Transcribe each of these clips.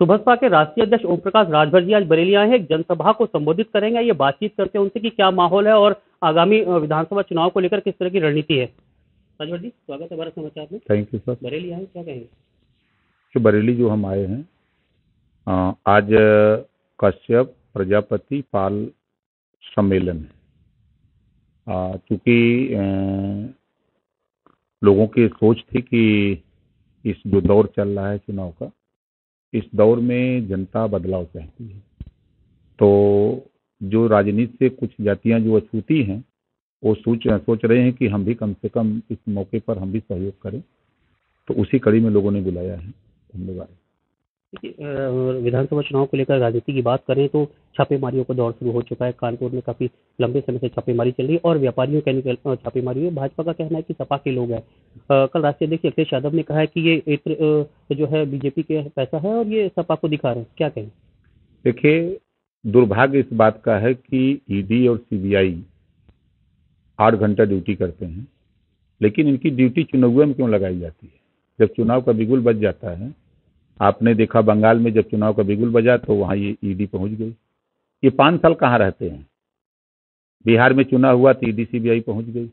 तो बसपा के राष्ट्रीय अध्यक्ष ओम प्रकाश राजभर जी आज बरेली आए हैं, एक जनसभा को संबोधित करेंगे। ये बातचीत करते हैं उनसे कि क्या माहौल है और आगामी विधानसभा चुनाव को लेकर किस तरह की रणनीति है। राजभर जी स्वागत है भारत समाचार में। Thank you sir. बरेली आए, क्या कहेंगे? बरेली जो हम आए हैं, आज कश्यप प्रजापति पाल सम्मेलन है। चूँकि लोगों की सोच थी कि इस जो दौर चल रहा है चुनाव का, इस दौर में जनता बदलाव चाहती है। तो जो राजनीति से कुछ जातियां जो अछूती हैं वो सोच रहे हैं कि हम भी कम से कम इस मौके पर हम भी सहयोग करें। तो उसी कड़ी में लोगों ने बुलाया है। धन्यवाद। विधानसभा चुनाव को लेकर राजनीति की बात करें तो छापेमारियों का दौर शुरू हो चुका है। कानपुर में काफी लंबे समय से छापेमारी चल रही है और व्यापारियों के छापेमारी है। भाजपा का कहना है कि सपा के लोग हैं। कल राष्ट्रीय अध्यक्ष अखिलेश यादव ने कहा है कि ये क्षेत्र जो है बीजेपी के पैसा है और ये सपा को दिखा रहे हैं, क्या कहें? देखिये, दुर्भाग्य इस बात का है कि ईडी और सीबीआई 8 घंटा ड्यूटी करते हैं, लेकिन इनकी ड्यूटी चुनाव में क्यों लगाई जाती है जब चुनाव का बिगुल बज जाता है? आपने देखा बंगाल में जब चुनाव का बिगुल बजा तो वहाँ ये ईडी पहुँच गई। ये 5 साल कहाँ रहते हैं? बिहार में चुनाव हुआ तो ईडी सीबीआई पहुँच गई।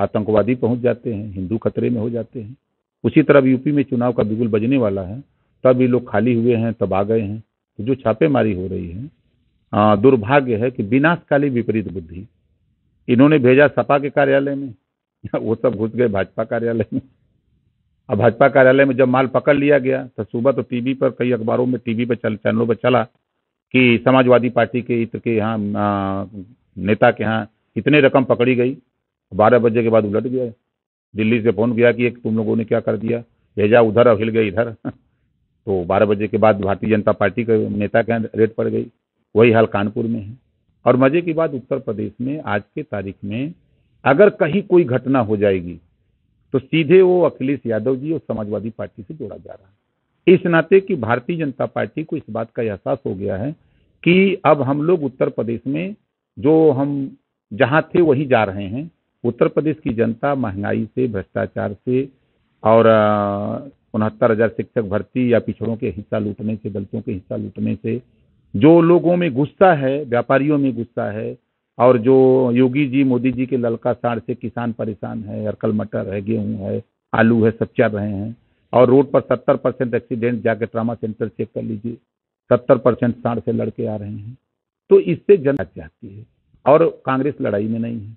आतंकवादी पहुँच जाते हैं, हिंदू खतरे में हो जाते हैं। उसी तरह यूपी में चुनाव का बिगुल बजने वाला है तब ये लोग खाली हुए हैं, तब आ गए हैं। तो जो छापेमारी हो रही है, दुर्भाग्य है कि विनाशकाली विपरीत बुद्धि। इन्होंने भेजा सपा के कार्यालय में, वो सब घुस गए भाजपा कार्यालय में। अब भाजपा कार्यालय में जब माल पकड़ लिया गया तो सुबह तो टीवी पर, कई अखबारों में, टीवी पर चैनलों पर चला कि समाजवादी पार्टी के इत्र के यहाँ नेता के यहाँ इतने रकम पकड़ी गई। 12 बजे के बाद उलट गया। दिल्ली से फोन गया कि एक तुम लोगों ने क्या कर दिया, भेजा उधर और हिल गए इधर। तो 12 बजे के बाद भारतीय जनता पार्टी के नेता के यहाँ रेट पड़ गई। वही हाल कानपुर में है। और मजे की बात, उत्तर प्रदेश में आज के तारीख में अगर कहीं कोई घटना हो जाएगी तो सीधे वो अखिलेश यादव जी और समाजवादी पार्टी से जोड़ा जा रहा है। इस नाते कि भारतीय जनता पार्टी को इस बात का एहसास हो गया है कि अब हम लोग उत्तर प्रदेश में जो हम जहां थे वहीं जा रहे हैं। उत्तर प्रदेश की जनता महंगाई से, भ्रष्टाचार से और 69,000 शिक्षक भर्ती या पिछड़ों के हिस्सा लूटने से, दलितों के हिस्सा लूटने से, जो लोगों में गुस्सा है, व्यापारियों में गुस्सा है, और जो योगी जी मोदी जी के ललका साड़ से किसान परेशान है। अरकल मटर है, गेहूं है, आलू है, सब चल रहे हैं। और रोड पर 70% एक्सीडेंट, जाके ट्रामा सेंटर चेक कर लीजिए, 70% साड़ से लड़के आ रहे हैं। तो इससे जनता चाहती है और कांग्रेस लड़ाई में नहीं है।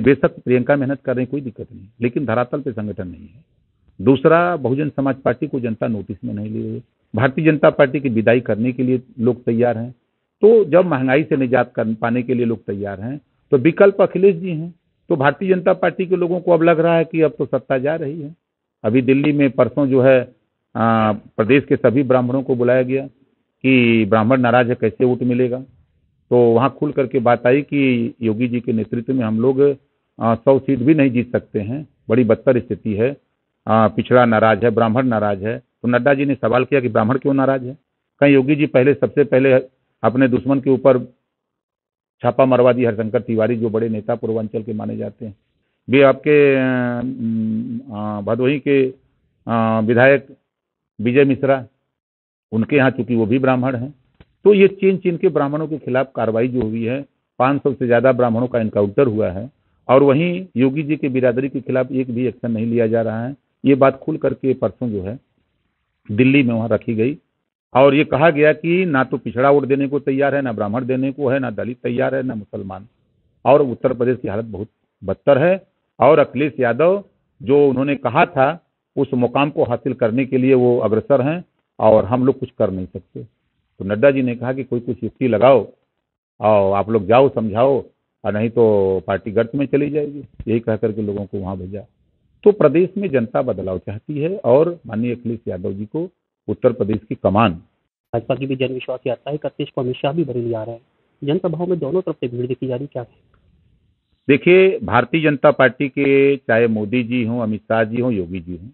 बेशक प्रियंका मेहनत कर रही, कोई दिक्कत नहीं, लेकिन धरातल पे संगठन नहीं है। दूसरा, बहुजन समाज पार्टी को जनता नोटिस में नहीं ले रही। भारतीय जनता पार्टी की विदाई करने के लिए लोग तैयार हैं। तो जब महंगाई से निजात कर पाने के लिए लोग तैयार हैं तो विकल्प अखिलेश जी हैं। तो भारतीय जनता पार्टी के लोगों को अब लग रहा है कि अब तो सत्ता जा रही है। अभी दिल्ली में परसों जो है प्रदेश के सभी ब्राह्मणों को बुलाया गया कि ब्राह्मण नाराज है, कैसे वोट मिलेगा। तो वहाँ खुल करके बात आई कि योगी जी के नेतृत्व में हम लोग 100 सीट भी नहीं जीत सकते हैं, बड़ी बदतर स्थिति है, पिछड़ा नाराज है, ब्राह्मण नाराज है। तो नड्डा जी ने सवाल किया कि ब्राह्मण क्यों नाराज है? कहीं योगी जी पहले सबसे पहले अपने दुश्मन के ऊपर छापा मरवा दी। हरिशंकर तिवारी जो बड़े नेता पूर्वांचल के माने जाते हैं, वे आपके भदोही के विधायक विजय मिश्रा, उनके यहाँ चूंकि वो भी ब्राह्मण हैं। तो ये चीन के ब्राह्मणों के खिलाफ कार्रवाई जो हुई है, 500 से ज़्यादा ब्राह्मणों का इनकाउंटर हुआ है। और वहीं योगी जी के बिरादरी के खिलाफ एक भी एक्शन नहीं लिया जा रहा है। ये बात खुल करके परसों जो है दिल्ली में वहाँ रखी गई और ये कहा गया कि ना तो पिछड़ा वोट देने को तैयार है, ना ब्राह्मण देने को है, ना दलित तैयार है, ना मुसलमान। और उत्तर प्रदेश की हालत बहुत बदतर है। और अखिलेश यादव जो उन्होंने कहा था उस मुकाम को हासिल करने के लिए वो अग्रसर हैं और हम लोग कुछ कर नहीं सकते। तो नड्डा जी ने कहा कि कोई कुछ युक्ति लगाओ और आप लोग जाओ समझाओ, और नहीं तो पार्टी गर्त में चली जाएगी। यही कह करके लोगों को वहाँ भेजा। तो प्रदेश में जनता बदलाव चाहती है और माननीय अखिलेश यादव जी को उत्तर प्रदेश की कमान। भाजपा की भी जनविश्वास यात्रा है, कश्यप को अमित शाह भी बरेली आ रहे हैं। जनसभाओं में दोनों तरफ से भीड़ देखी जा रही, क्या है? देखिए, भारतीय जनता पार्टी के चाहे मोदी जी हों, अमित शाह जी हों, योगी जी हों,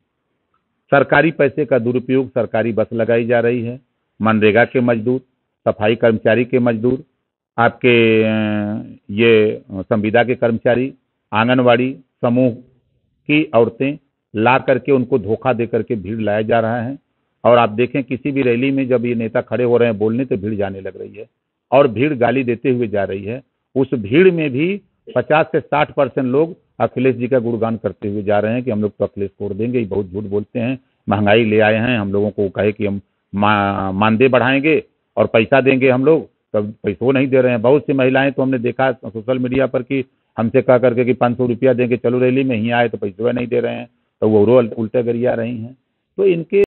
सरकारी पैसे का दुरुपयोग, सरकारी बस लगाई जा रही है। मनरेगा के मजदूर, सफाई कर्मचारी के मजदूर, आपके ये संविदा के कर्मचारी, आंगनबाड़ी समूह की औरतें ला करके उनको धोखा दे करके भीड़ लाया जा रहा है। और आप देखें किसी भी रैली में जब ये नेता खड़े हो रहे हैं बोलने तो भीड़ जाने लग रही है और भीड़ गाली देते हुए जा रही है। उस भीड़ में भी 50 से 60% लोग अखिलेश जी का गुणगान करते हुए जा रहे हैं कि हम लोग तो अखिलेश छोड़ देंगे, ये बहुत झूठ बोलते हैं, महंगाई ले आए हैं, हम लोगों को कहे कि हम मानदेय बढ़ाएंगे और पैसा देंगे, हम लोग तब पैसों नहीं दे रहे हैं। बहुत सी महिलाएं तो हमने देखा सोशल मीडिया पर कि हमसे कह करके कि 500 रुपया देंगे चलो रैली में, ही आए तो पैसे नहीं दे रहे हैं, तो वो उल्टे गरिया रही हैं। तो इनके